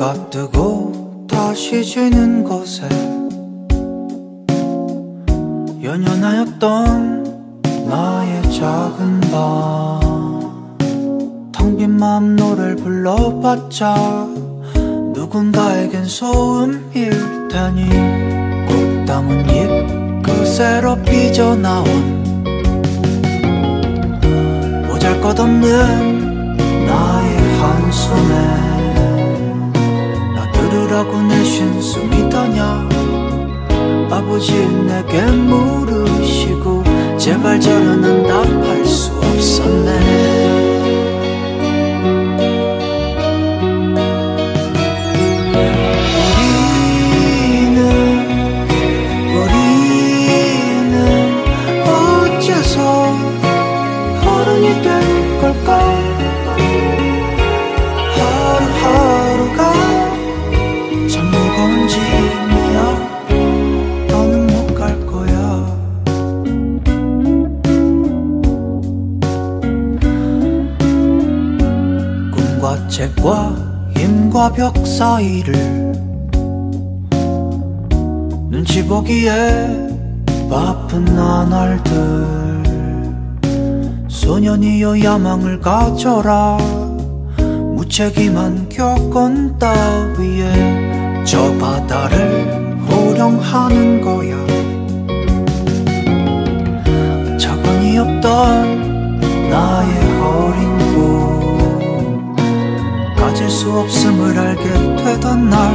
해가 뜨고 다시 지는 곳에 연연하였던 나의 작은 방, 텅 빈 맘 노래를 불러봤자 누군가에겐 소음일 테니 꽃다문 잎 그새로 삐져나온 보잘것없는 나의 한숨에 나 들으라고 내신 숨이더냐 아버지 내게 물으시고 제발 저런 응답할 수 없었네. 하루하루가 참 무거운 짐이야. 너는 못 갈 거야. 꿈과 책과 힘과 벽 사이를 눈치 보기에 바쁜 나날들 소년이여 야망을 가져라. 무책임한 교권 따위에 저 바다를 호령하는 거야. 차관이 없던 나의 어린 꿈 가질 수 없음을 알게 되던 날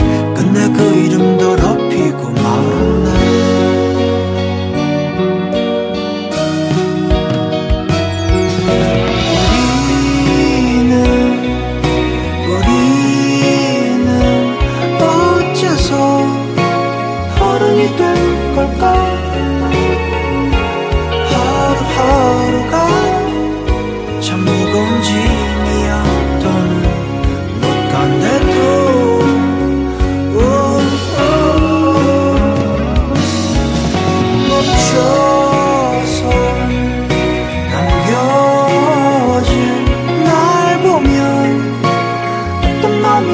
끝내 그 이름 더럽히고 말았네. 하루하루가 참 무거운 짐이야. 너는 못 간대도 멈춰서 남겨진 날 보면 어떤 맘이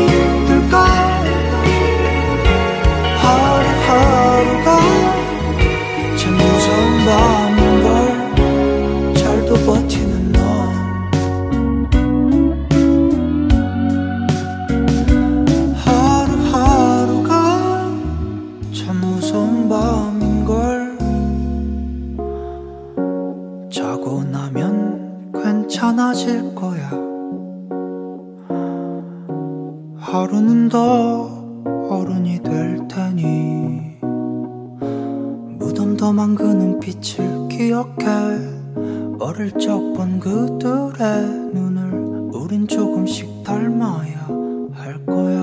들까. 남은 걸 잘도 버티는 너 하루하루가 참 무서운 밤인 걸 자고 나면 괜찮아질 거야. 하루는 더 어른이 될 테니 무덤덤한 그 눈빛을 기억해. 어릴 적 본 그들의 눈을 우린 조금씩 닮아야 할 거야.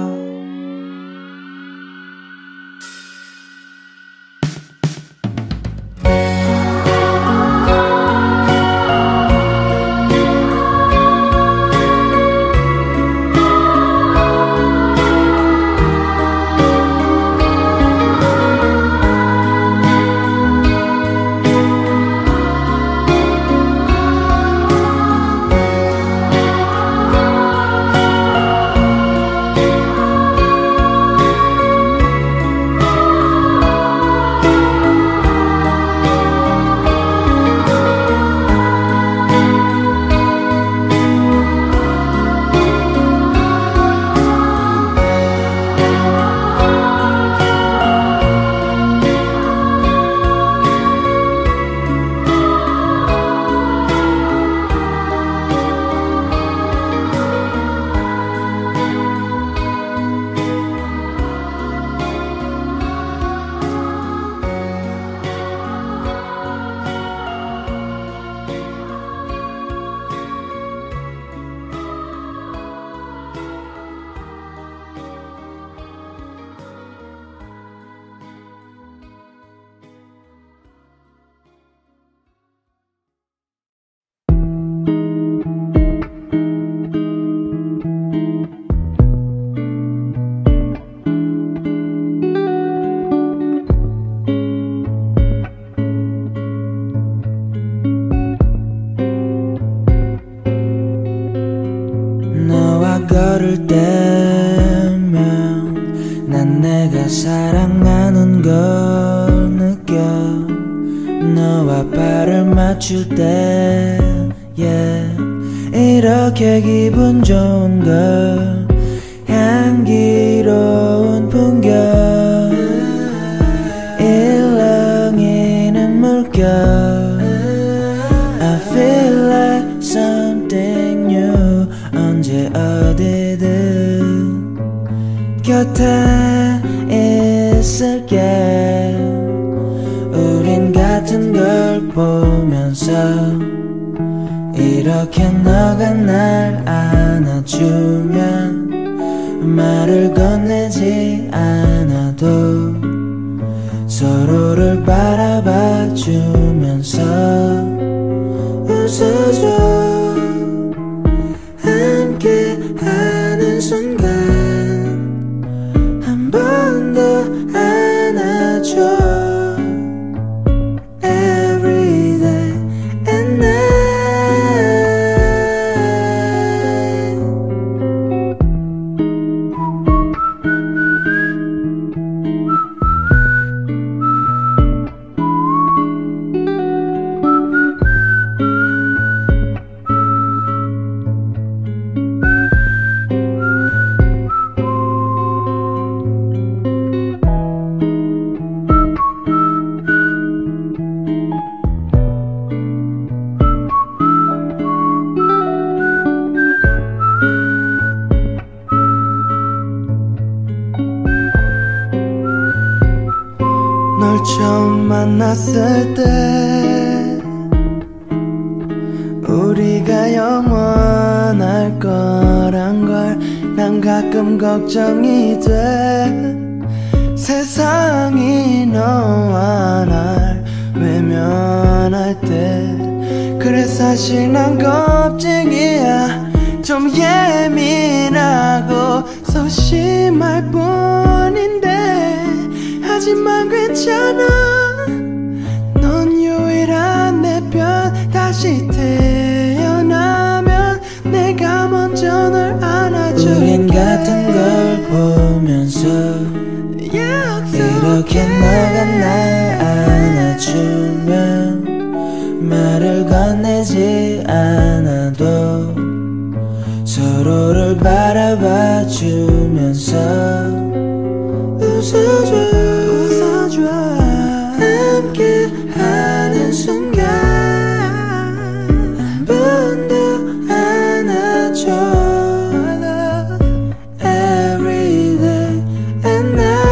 너와 걸을 때면 난 내가 사랑하는 걸 느껴. 너와 발을 맞출 때 이렇게 기분 좋은 걸. 향기로운 풍경 일렁이는 물결. I feel like something new. 언제 어디든 곁에 있을게. 우린 같은 걸 보면서 이렇게 너가 날 안아주면 말을 건네지 않아도 서로를 바라봐주면서 웃어줘. 함께하는 순간 한 번 더 안아줘. 처음 만났을 때 우리가 영원할 거란 걸 난 가끔 걱정이 돼. 세상이 너와 날 외면할 때 그래 사실 난 겁쟁이야. 좀 예민하고 소심할 뿐인데 하지만 괜찮아. 넌 유일한 내 편. 다시 태어나면 내가 먼저 널 안아줄게. 우린 같은 걸 보면서 이렇게 너가 날 안아주면 말을 건네지 않아도 서로를 바라봐주면서 웃어줘. 함께하는 순간 한 번 더 안아줘. Every day and night.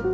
끝이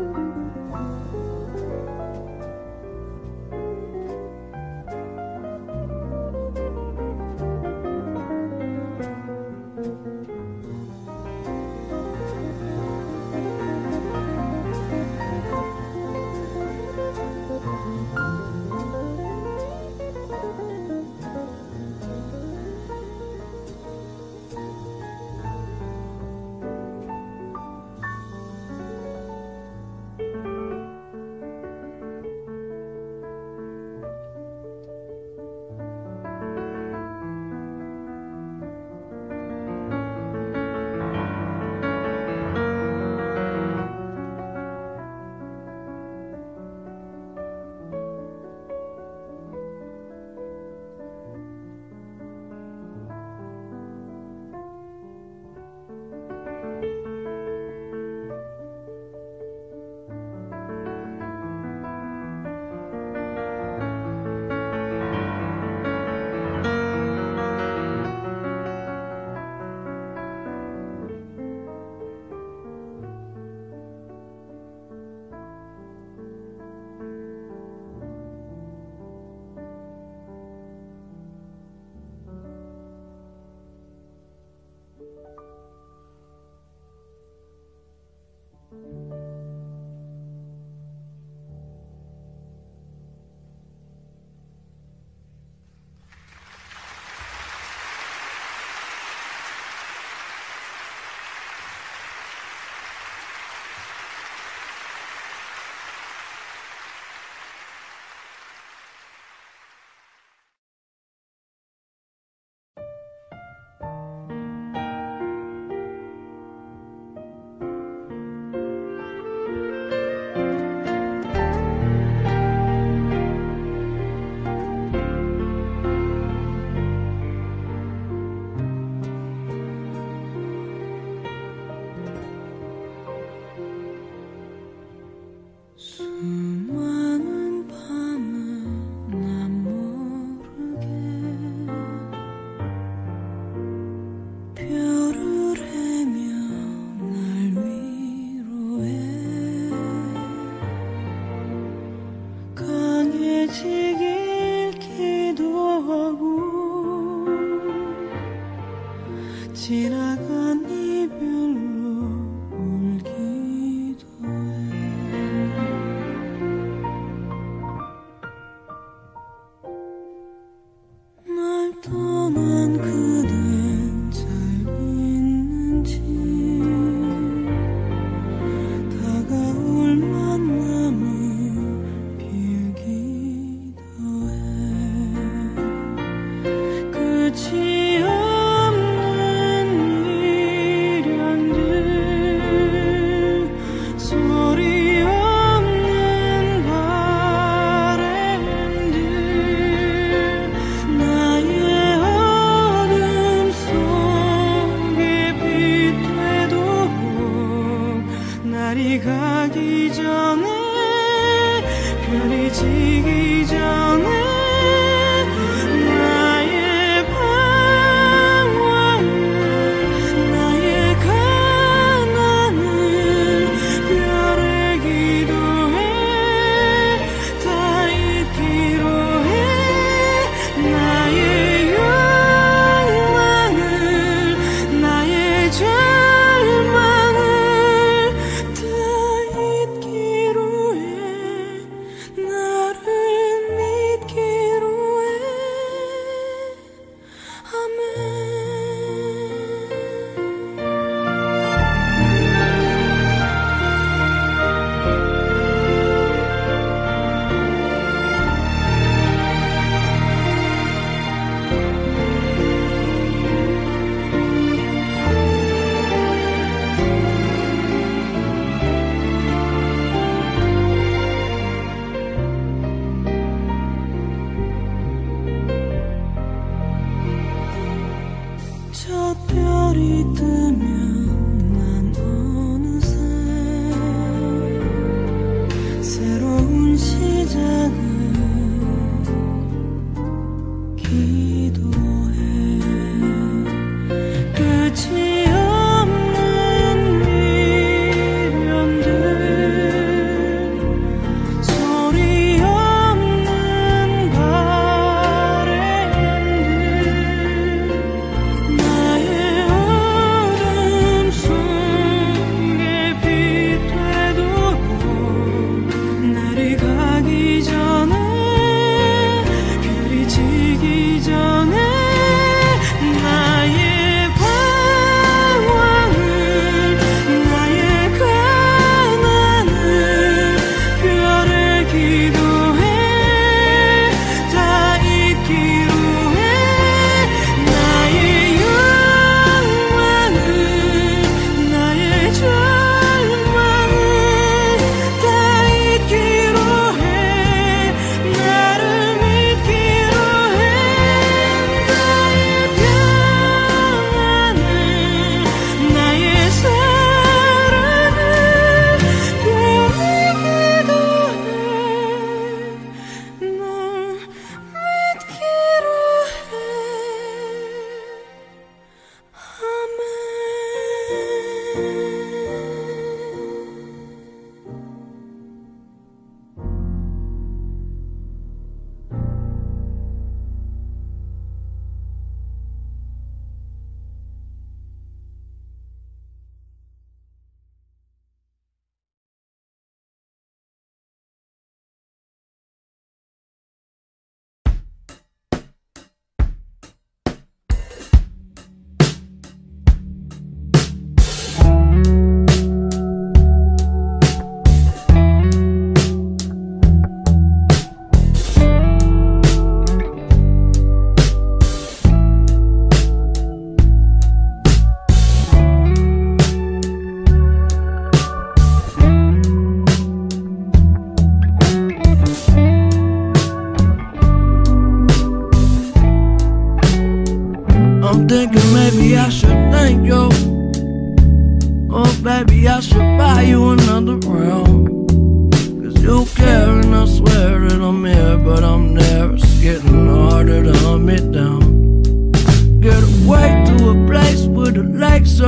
없는 미련들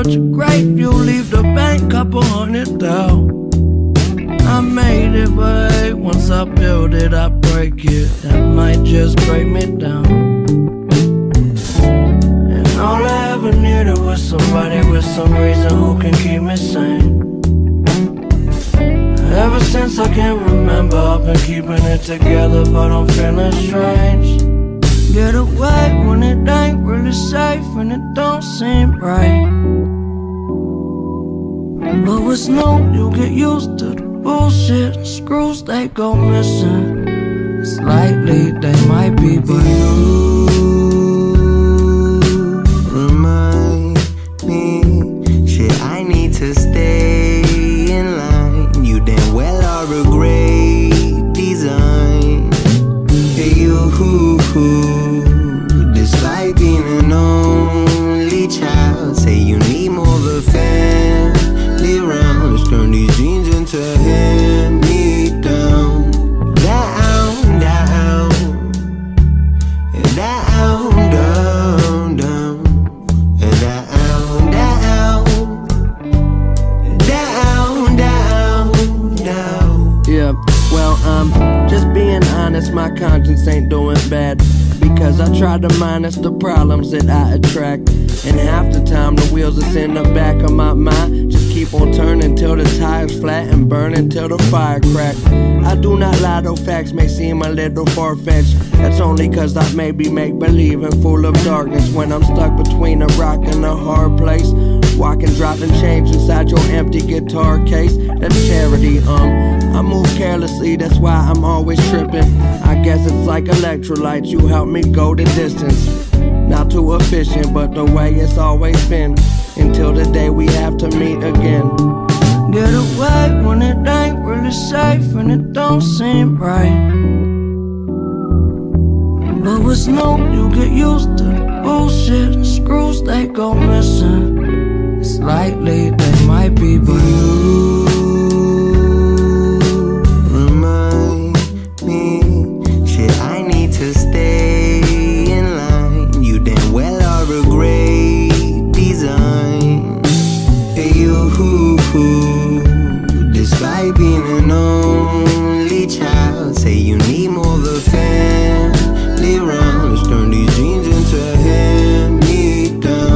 such a gripe, you leave the bank couple hundred down. I made it, but hey, once I build it, I break it. That might just break me down. And all I ever needed was somebody with some reason who can keep me sane. Ever since I can't remember, I've been keeping it together, but I'm feeling strange. Get away when it ain't really safe and it don't seem right. But what's new, you get used to the bullshit. Screws, they go missing. It's likely they might be, but you remind me, shit, I need to stay in line. You damn well are a great design. Hey, you. Despite being an only child, say you need more of a family round. Turn these jeans into hand me down. Down, down, down. Down, down. Down, down, down. Yeah, well, just being honest, my conscience ain't doing bad. Because I try to minus the problems that I attract. And half the time the wheels that's in the back of my mind just keep on turning till the tire's flat and burning till the fire crack. I do not lie, though facts may seem a little far-fetched. That's only cause I maybe make believe and full of darkness. When I'm stuck between a rock and a hard place, walking, dropping change inside your empty guitar case. That's charity, I move carelessly, that's why I'm always tripping. I guess it's like electrolytes, you help me go the distance. Not too efficient, but the way it's always been. Until the day we have to meet again. Get away when it ain't really safe and it don't seem right. But what's new, you get used to the bullshit. Screws, they go missing. It's likely they might be, but you remind me, shit, I need to stay in line. You damn well are a great design. Hey, you, despite being an only child, say you need more of a family round. Let's turn these jeans into hand-me-downs.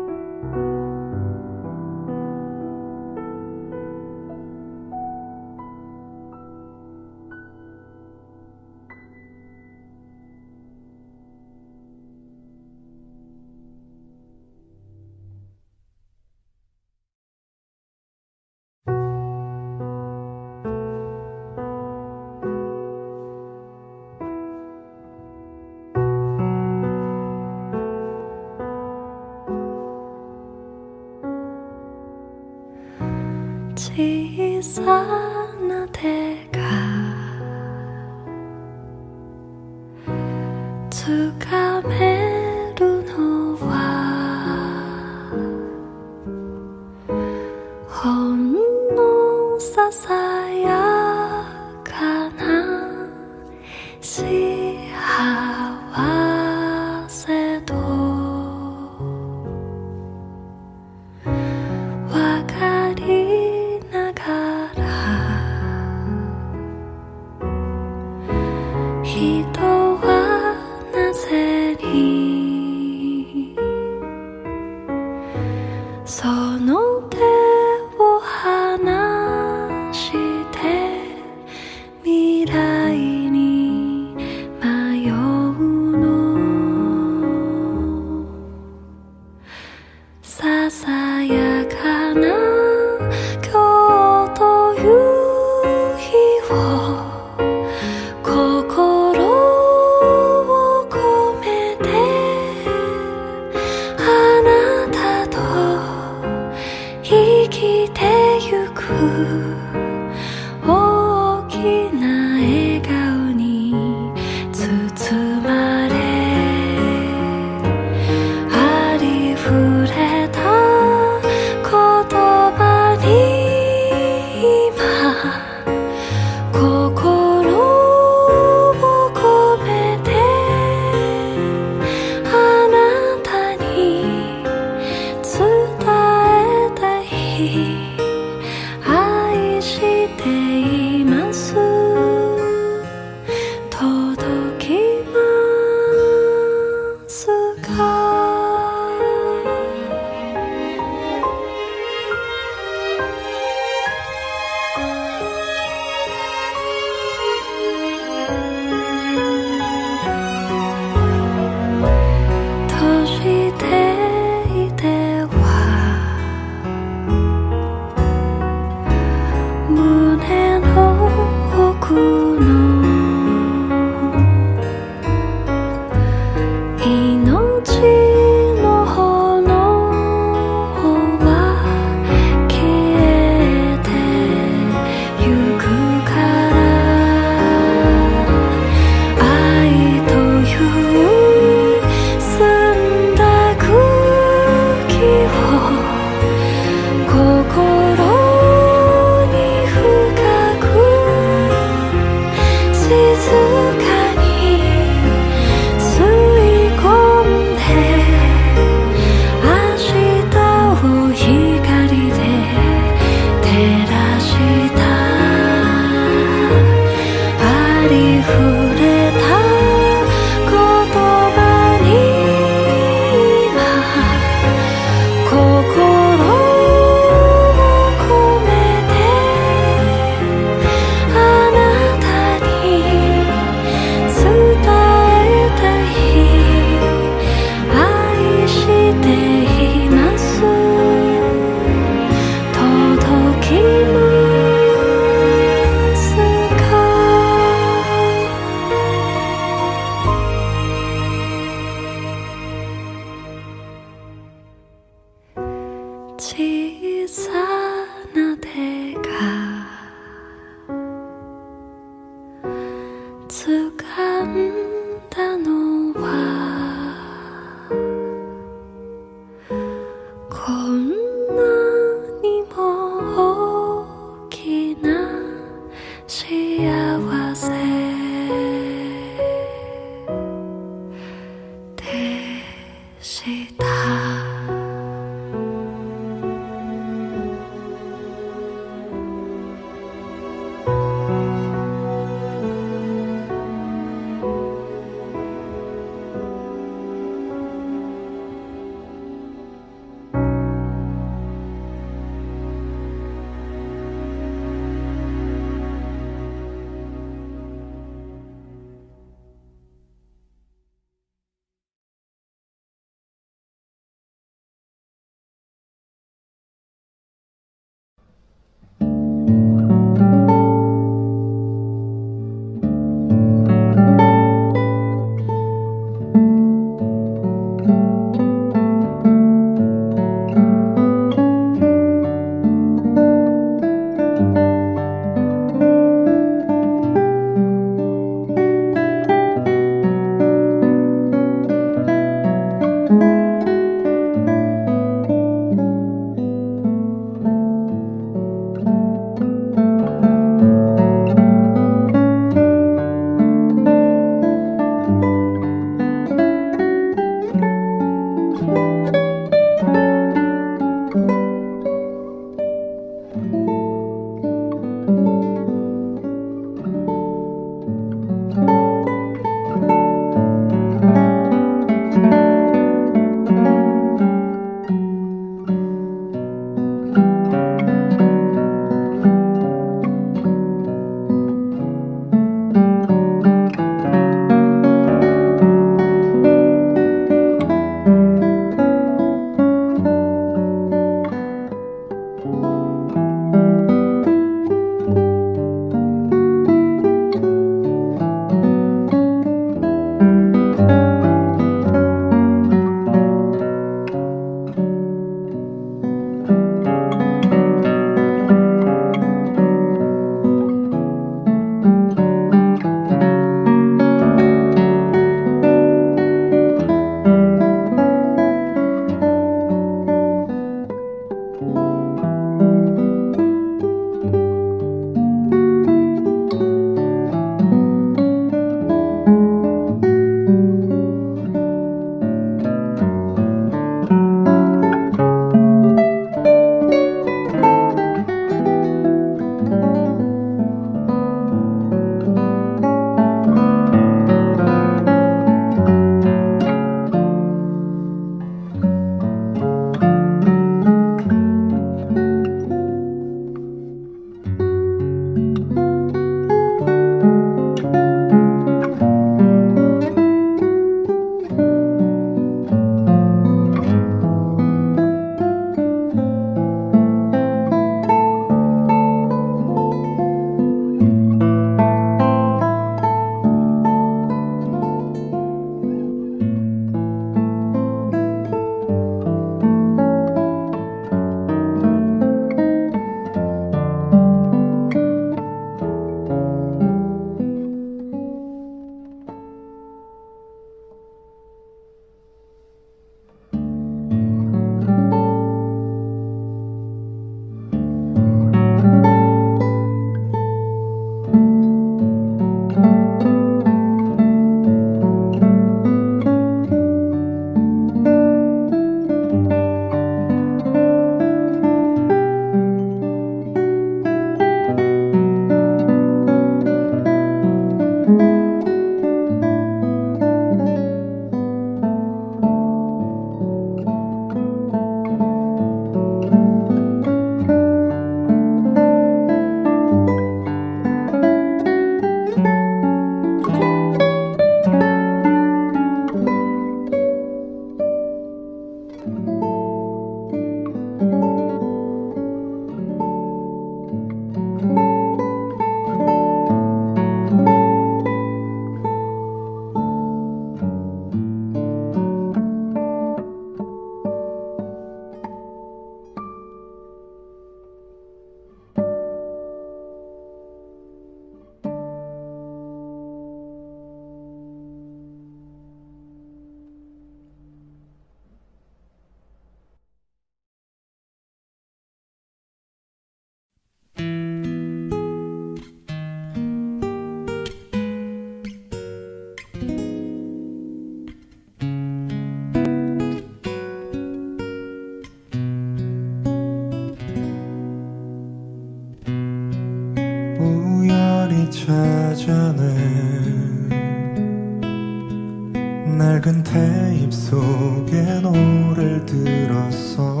낡은 테잎 속에 노래를 들었어.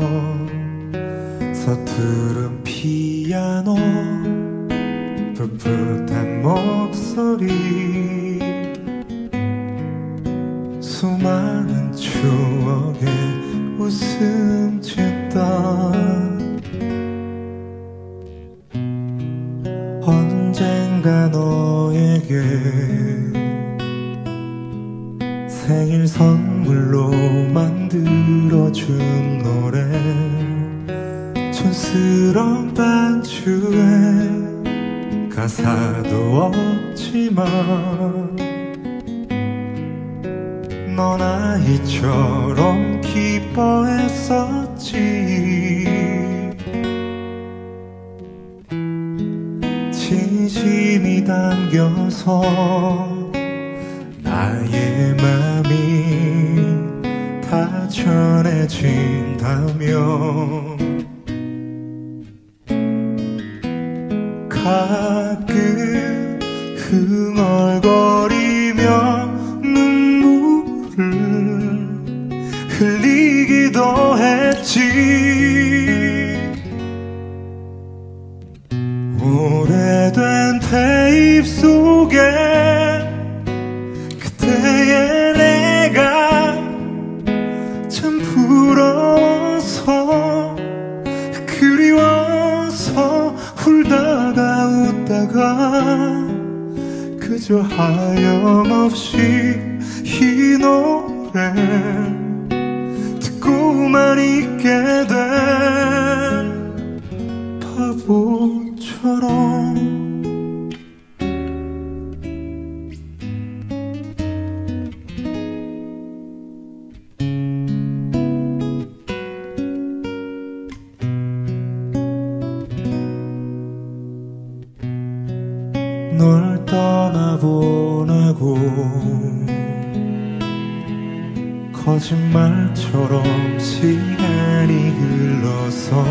서투른 피아노, 풋풋한 목소리, 수많은 추억에 웃음 짓던. 언젠가 너에게 생일 선물로 만들어준 노래, 촌스러운 반주에 가사도 없지만 넌 아이처럼 기뻐했었지. 진심이 담겨서 나의 맘이 다 전해진다면 가끔 흥얼거리며 눈물을 흘리기도 했지. 오래된 테잎 속에 그저 하염없이 이 노래 듣고만 있게 된 바보처럼. 널 떠나보내고 거짓말처럼 시간이 흘러서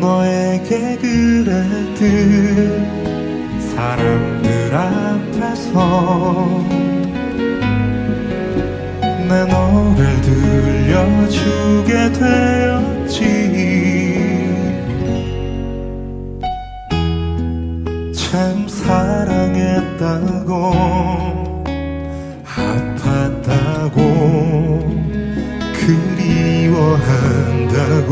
너에게 그랬듯 사람들 앞에서 내 노래를 들려주게 되었지. 참 사랑했다고 아팠다고 그리워한다고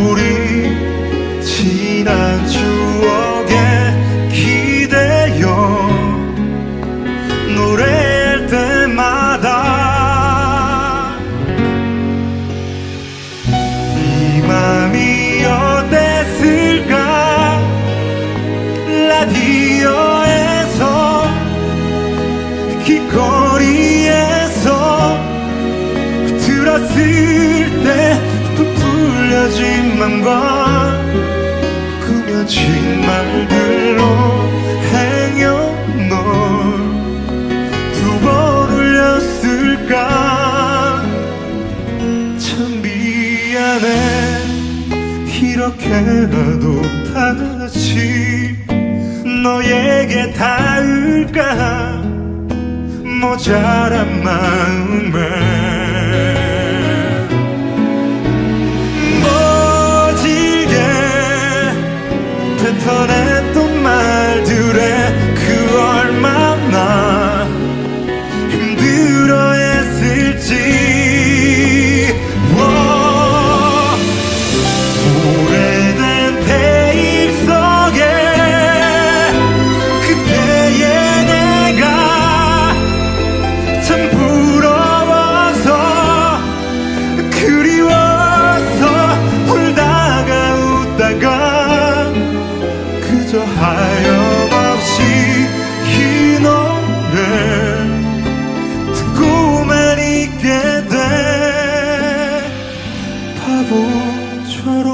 우리 지난 추억에 기대어 노래할 때마다 맘이 어땠을까. 라디오에서 길거리에서 들었을 때 부풀려진 맘과 꾸며진 말들로 행여 널 두 번 울렸을까. 참 미안해 이렇게라도 다시 너에게 닿을까 모자란 마음에 멋지게 뱉어냈던 말들에 그 얼마나 힘들어했을지. 하염없이 이 노래 듣고만 있게 돼 바보처럼.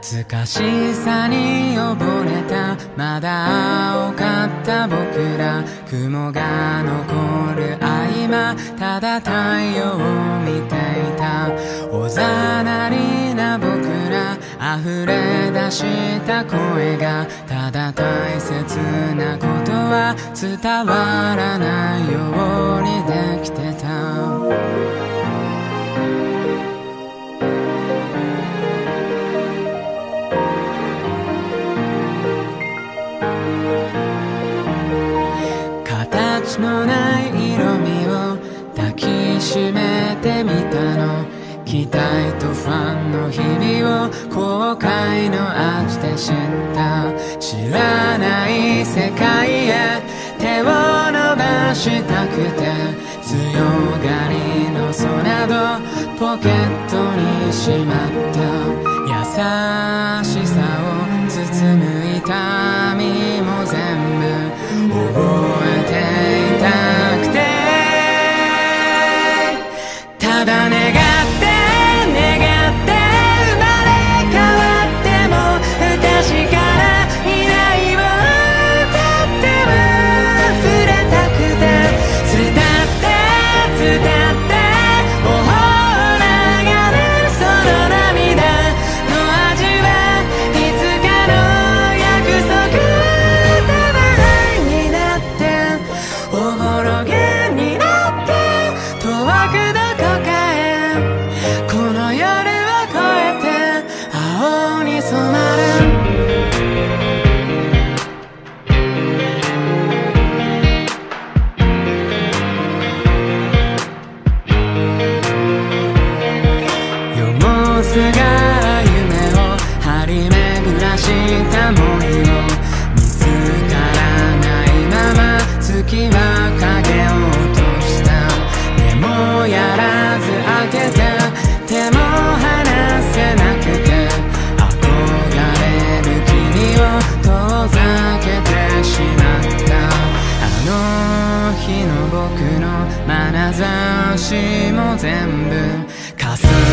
懐かしさに溺れた、まだ青かった僕ら、雲が残る合間、ただ太陽を見ていた。おざなりな僕ら、溢れ出した声が、ただ大切なことは伝わらないようにできてた。形のない色味を抱きしめてみたの、期待とファンの日々を後悔の味で知った。知らない世界へ手を伸ばしたくて、強がりのそなどポケットにしまった。優しさを包む痛みも全部覚えたくて、ただ願って願って生まれ変わっても不確かな未来を歌っても触れたくて、伝って伝って頬を流れるその涙の味は、いつかの約束束になっておぼろげになって遠くどこかへ、この夜を越えて青に染まる。夜もすが夢を張り巡らした森を、見つからないまま月は影をやらず開けて、手も離せなくて、憧れる君を遠ざけてしまった。あの日の僕の眼差しも全部霞む。